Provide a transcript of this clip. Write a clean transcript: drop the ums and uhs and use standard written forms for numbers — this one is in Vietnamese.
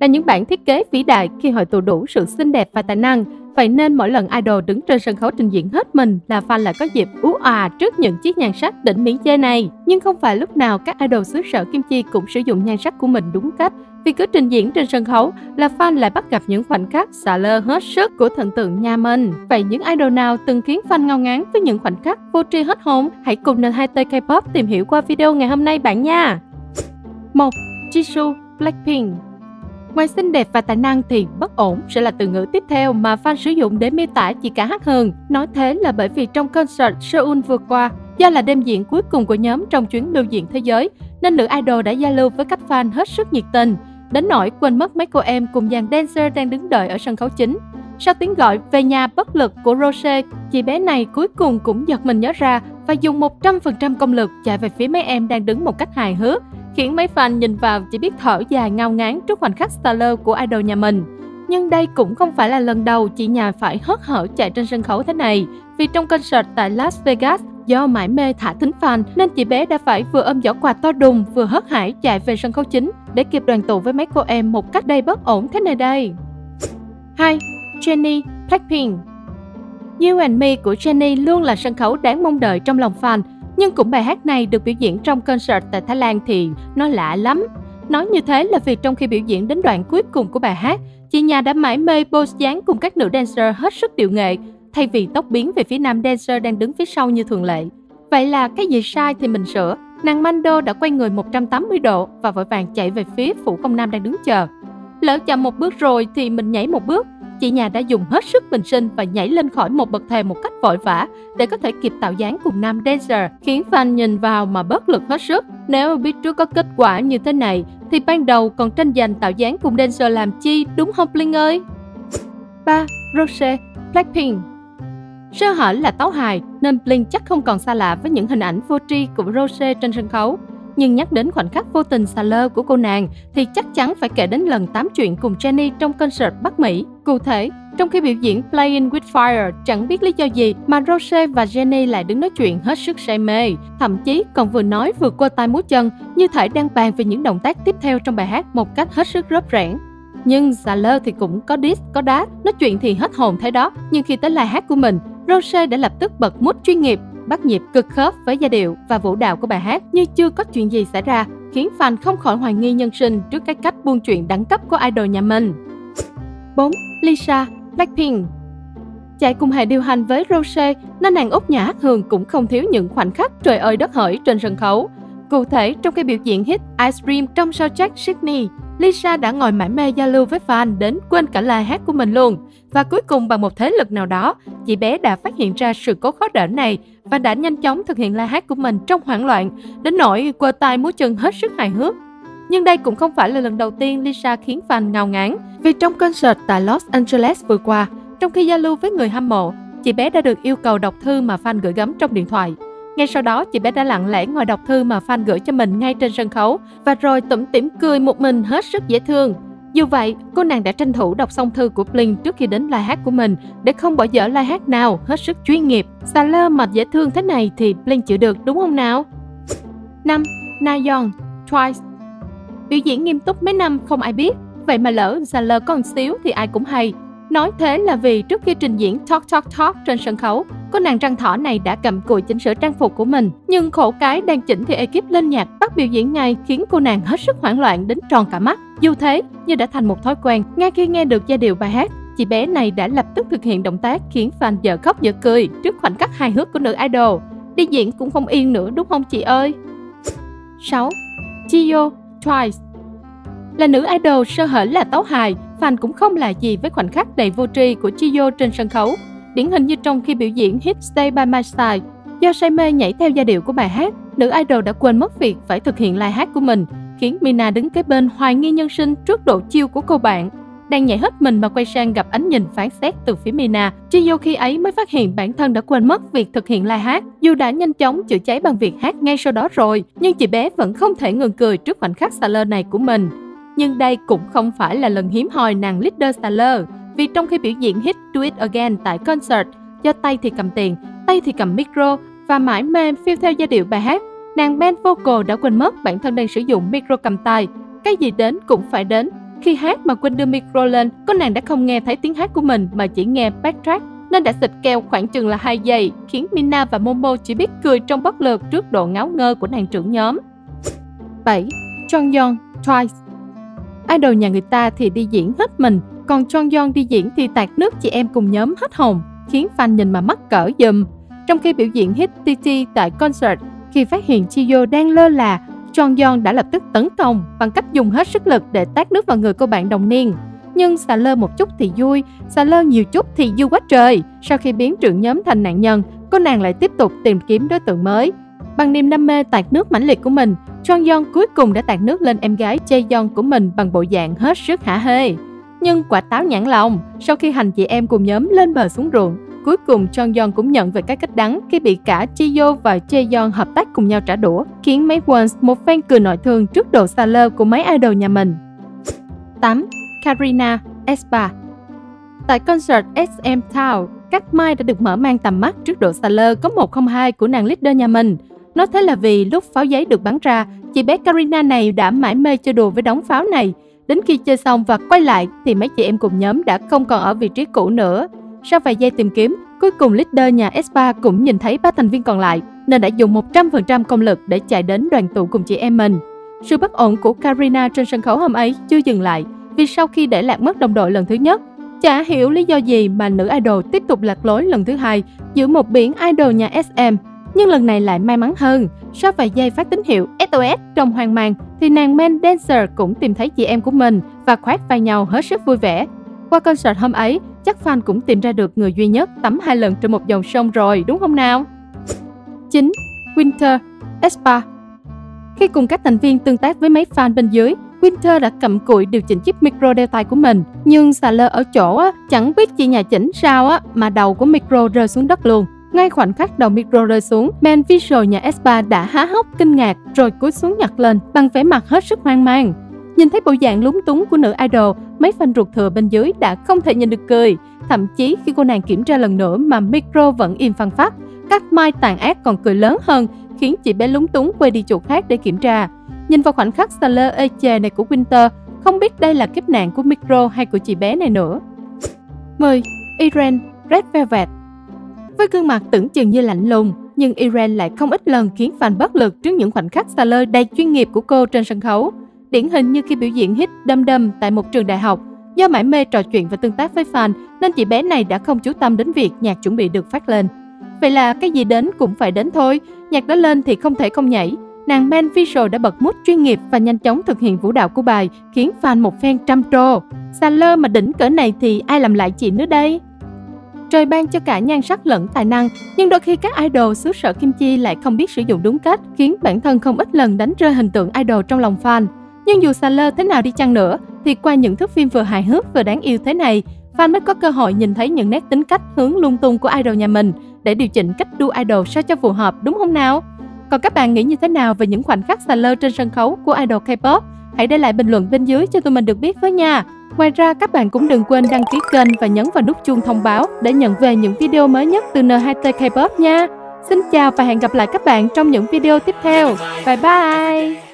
là những bản thiết kế vĩ đại khi hội tụ đủ sự xinh đẹp và tài năng. Vậy nên mỗi lần idol đứng trên sân khấu trình diễn hết mình là fan lại có dịp ú à trước những chiếc nhan sắc đỉnh miếng chê này. Nhưng không phải lúc nào các idol xứ sở kim chi cũng sử dụng nhan sắc của mình đúng cách. Vì cứ trình diễn trên sân khấu là fan lại bắt gặp những khoảnh khắc xả lơ hết sức của thần tượng nhà mình. Vậy những idol nào từng khiến fan ngao ngán với những khoảnh khắc vô tri hết hồn? Hãy cùng N2T Kpop tìm hiểu qua video ngày hôm nay bạn nha! 1. Jisoo, Blackpink. Ngoài xinh đẹp và tài năng thì bất ổn sẽ là từ ngữ tiếp theo mà fan sử dụng để miêu tả chị cả Hát Hường. Nói thế là bởi vì trong concert Seoul vừa qua, do là đêm diễn cuối cùng của nhóm trong chuyến lưu diễn thế giới, nên nữ idol đã giao lưu với các fan hết sức nhiệt tình, đến nỗi quên mất mấy cô em cùng dàn dancer đang đứng đợi ở sân khấu chính. Sau tiếng gọi về nhà bất lực của Rosé, chị bé này cuối cùng cũng giật mình nhớ ra và dùng 100% công lực chạy về phía mấy em đang đứng một cách hài hước, khiến mấy fan nhìn vào chỉ biết thở dài ngao ngán trước khoảnh khắc starler của idol nhà mình. Nhưng đây cũng không phải là lần đầu chị nhà phải hớt hở chạy trên sân khấu thế này, vì trong concert tại Las Vegas, do mải mê thả thính fan nên chị bé đã phải vừa ôm giỏ quà to đùng vừa hớt hải chạy về sân khấu chính để kịp đoàn tụ với mấy cô em một cách đầy bất ổn thế này đây. 2. Jennie, Blackpink. You and Me của Jennie luôn là sân khấu đáng mong đợi trong lòng fan. Nhưng cũng bài hát này được biểu diễn trong concert tại Thái Lan thì nó lạ lắm. Nói như thế là vì trong khi biểu diễn đến đoạn cuối cùng của bài hát, chị nhà đã mải mê pose dáng cùng các nữ dancer hết sức điệu nghệ, thay vì tóc biến về phía nam dancer đang đứng phía sau như thường lệ. Vậy là cái gì sai thì mình sửa, nàng Mando đã quay người 180 độ và vội vàng chạy về phía phụ công nam đang đứng chờ. Lỡ chậm một bước rồi thì mình nhảy một bước. Chị nhà đã dùng hết sức bình sinh và nhảy lên khỏi một bậc thềm một cách vội vã để có thể kịp tạo dáng cùng nam dancer, khiến fan nhìn vào mà bất lực hết sức. Nếu biết trước có kết quả như thế này thì ban đầu còn tranh giành tạo dáng cùng dancer làm chi, đúng không Blink ơi? 3. Rosé, Blackpink. Sơ hở là táo hài nên Blink chắc không còn xa lạ với những hình ảnh vô tri của Rosé trên sân khấu. Nhưng nhắc đến khoảnh khắc vô tình xà lơ của cô nàng thì chắc chắn phải kể đến lần tám chuyện cùng Jennie trong concert Bắc Mỹ. Cụ thể, trong khi biểu diễn Playing With Fire, chẳng biết lý do gì mà Rosé và Jennie lại đứng nói chuyện hết sức say mê. Thậm chí còn vừa nói vừa quơ tay múa chân, như thể đang bàn về những động tác tiếp theo trong bài hát một cách hết sức rớp rẽn. Nhưng xà lơ thì cũng có diss, có đá, nói chuyện thì hết hồn thế đó. Nhưng khi tới lời hát của mình, Rosé đã lập tức bật mút chuyên nghiệp, bắt nhịp cực khớp với giai điệu và vũ đạo của bài hát như chưa có chuyện gì xảy ra, khiến fan không khỏi hoài nghi nhân sinh trước cái cách buôn chuyện đẳng cấp của idol nhà mình. 4. Lisa, Blackpink. Chạy cùng hệ điều hành với Rosé nên nàng Úc nhà Hát Hường cũng không thiếu những khoảnh khắc trời ơi đất hỡi trên sân khấu. Cụ thể, trong khi biểu diễn hit Ice Cream trong soundcheck Sydney, Lisa đã ngồi mải mê giao lưu với fan đến quên cả lời hát của mình luôn. Và cuối cùng bằng một thế lực nào đó, chị bé đã phát hiện ra sự cố khó đỡ này và đã nhanh chóng thực hiện lời hát của mình trong hoảng loạn, đến nỗi quơ tay múa chân hết sức hài hước. Nhưng đây cũng không phải là lần đầu tiên Lisa khiến fan ngao ngán, vì trong concert tại Los Angeles vừa qua, trong khi giao lưu với người hâm mộ, chị bé đã được yêu cầu đọc thư mà fan gửi gắm trong điện thoại. Ngay sau đó, chị bé đã lặng lẽ ngồi đọc thư mà fan gửi cho mình ngay trên sân khấu và rồi tủm tỉm cười một mình hết sức dễ thương. Dù vậy, cô nàng đã tranh thủ đọc xong thư của BLINK trước khi đến live hát của mình để không bỏ dở live hát nào, hết sức chuyên nghiệp. Xà lơ mà dễ thương thế này thì BLINK chịu được đúng không nào? 5. Nayeon, Twice. Biểu diễn nghiêm túc mấy năm không ai biết, vậy mà lỡ xà lơ có một xíu thì ai cũng hay. Nói thế là vì trước khi trình diễn Talk Talk Talk trên sân khấu, cô nàng răng thỏ này đã cầm cùi chỉnh sửa trang phục của mình. Nhưng khổ cái đang chỉnh thì ekip lên nhạc bắt biểu diễn ngay, khiến cô nàng hết sức hoảng loạn đến tròn cả mắt. Dù thế, như đã thành một thói quen, ngay khi nghe được giai điệu bài hát, chị bé này đã lập tức thực hiện động tác khiến fan dở khóc dở cười trước khoảnh khắc hài hước của nữ idol. Đi diễn cũng không yên nữa đúng không chị ơi? 6. Jihyo, Twice. Là nữ idol sơ hở là tấu hài, fan cũng không là gì với khoảnh khắc đầy vô tri của Jihyo trên sân khấu. Điển hình như trong khi biểu diễn hit Stay By My Side, do say mê nhảy theo giai điệu của bài hát, nữ idol đã quên mất việc phải thực hiện live hát của mình, khiến Mina đứng kế bên hoài nghi nhân sinh trước độ chiêu của cô bạn. Đang nhảy hết mình mà quay sang gặp ánh nhìn phán xét từ phía Mina, Jihyo khi ấy mới phát hiện bản thân đã quên mất việc thực hiện live hát. Dù đã nhanh chóng chữa cháy bằng việc hát ngay sau đó rồi, nhưng chị bé vẫn không thể ngừng cười trước khoảnh khắc xà lơ này của mình. Nhưng đây cũng không phải là lần hiếm hoi nàng leader xà lơ, vì trong khi biểu diễn hit Do It Again tại concert, do tay thì cầm tiền, tay thì cầm micro và mãi mê phiêu theo giai điệu bài hát, nàng band vocal đã quên mất bản thân đang sử dụng micro cầm tay. Cái gì đến cũng phải đến, Khi hát mà Quỳnh đưa micro lên, cô nàng đã không nghe thấy tiếng hát của mình mà chỉ nghe backtrack, nên đã xịt keo khoảng chừng là 2 giây, khiến Mina và Momo chỉ biết cười trong bất lực trước độ ngáo ngơ của nàng trưởng nhóm. 7. Jonghyun, Twice. Idol nhà người ta thì đi diễn hết mình, còn Jonghyun đi diễn thì tạt nước chị em cùng nhóm hết hồn, khiến fan nhìn mà mắc cỡ giùm. Trong khi biểu diễn hit TT tại concert, khi phát hiện Jihyo đang lơ là, Jonghyun đã lập tức tấn công bằng cách dùng hết sức lực để tát nước vào người cô bạn đồng niên. Nhưng xà lơ một chút thì vui, xà lơ nhiều chút thì vui quá trời. Sau khi biến trưởng nhóm thành nạn nhân, cô nàng lại tiếp tục tìm kiếm đối tượng mới. Bằng niềm đam mê tạt nước mãnh liệt của mình, Jonghyun cuối cùng đã tạt nước lên em gái Chaeyeon của mình bằng bộ dạng hết sức hả hê. Nhưng quả táo nhãn lòng, sau khi hành chị em cùng nhóm lên bờ xuống ruộng, cuối cùng Jonghyun cũng nhận về cái cách đắng khi bị cả Jihyo và Chaeyeon hợp tác cùng nhau trả đũa, khiến mấy fans một phen cười nội thương trước độ xà lơ của mấy idol nhà mình. 8. Karina, aespa. Tại concert SM Town, Cát Mai đã được mở mang tầm mắt trước độ xà lơ có 102 của nàng leader nhà mình. Nói thế là vì lúc pháo giấy được bắn ra, chị bé Karina này đã mải mê chơi đùa với đống pháo này. Đến khi chơi xong và quay lại thì mấy chị em cùng nhóm đã không còn ở vị trí cũ nữa. Sau vài giây tìm kiếm, cuối cùng leader nhà aespa cũng nhìn thấy 3 thành viên còn lại, nên đã dùng 100% công lực để chạy đến đoàn tụ cùng chị em mình. Sự bất ổn của Karina trên sân khấu hôm ấy chưa dừng lại, vì sau khi để lạc mất đồng đội lần thứ nhất, chả hiểu lý do gì mà nữ idol tiếp tục lạc lối lần thứ hai giữa một biển idol nhà SM. Nhưng lần này lại may mắn hơn, sau vài giây phát tín hiệu SOS trong hoang mang thì nàng main dancer cũng tìm thấy chị em của mình và khoác vai nhau hết sức vui vẻ. Qua concert hôm ấy, chắc fan cũng tìm ra được người duy nhất tắm 2 lần trên một dòng sông rồi, đúng không nào? 9. Winter, aespa. Khi cùng các thành viên tương tác với mấy fan bên dưới, Winter đã cầm cụi điều chỉnh chiếc micro đeo tay của mình, nhưng xà lơ ở chỗ chẳng biết chị nhà chỉnh sao mà đầu của micro rơi xuống đất luôn. Ngay khoảnh khắc đầu micro rơi xuống, main visual nhà aespa đã há hốc kinh ngạc rồi cúi xuống nhặt lên bằng vẻ mặt hết sức hoang mang. Nhìn thấy bộ dạng lúng túng của nữ idol, mấy fan ruột thừa bên dưới đã không thể nhìn được cười. Thậm chí khi cô nàng kiểm tra lần nữa mà micro vẫn im phăng phắc, Cát Mai tàn ác còn cười lớn hơn, khiến chị bé lúng túng quay đi chỗ khác để kiểm tra. Nhìn vào khoảnh khắc xà lơ ê chề này của Winter, không biết đây là kiếp nạn của micro hay của chị bé này nữa. 10. Irene, Red Velvet. Với gương mặt tưởng chừng như lạnh lùng, nhưng Irene lại không ít lần khiến fan bất lực trước những khoảnh khắc xà lơ đầy chuyên nghiệp của cô trên sân khấu. Điển hình như khi biểu diễn hit Đâm Đâm tại một trường đại học, do mải mê trò chuyện và tương tác với fan nên chị bé này đã không chú tâm đến việc nhạc chuẩn bị được phát lên. Vậy là cái gì đến cũng phải đến thôi, nhạc đã lên thì không thể không nhảy. Nàng main visual đã bật mút chuyên nghiệp và nhanh chóng thực hiện vũ đạo của bài, khiến fan một phen trầm trồ. Xà lơ mà đỉnh cỡ này thì ai làm lại chị nữa đây? Trời ban cho cả nhan sắc lẫn tài năng, nhưng đôi khi các idol xứ sở kim chi lại không biết sử dụng đúng cách, khiến bản thân không ít lần đánh rơi hình tượng idol trong lòng fan. Nhưng dù xà lơ thế nào đi chăng nữa, thì qua những thước phim vừa hài hước vừa đáng yêu thế này, fan mới có cơ hội nhìn thấy những nét tính cách hướng lung tung của idol nhà mình để điều chỉnh cách đu idol sao cho phù hợp, đúng không nào? Còn các bạn nghĩ như thế nào về những khoảnh khắc xà lơ trên sân khấu của idol K-pop? Hãy để lại bình luận bên dưới cho tụi mình được biết với nha! Ngoài ra, các bạn cũng đừng quên đăng ký kênh và nhấn vào nút chuông thông báo để nhận về những video mới nhất từ N2T KPOP nha! Xin chào và hẹn gặp lại các bạn trong những video tiếp theo! Bye bye!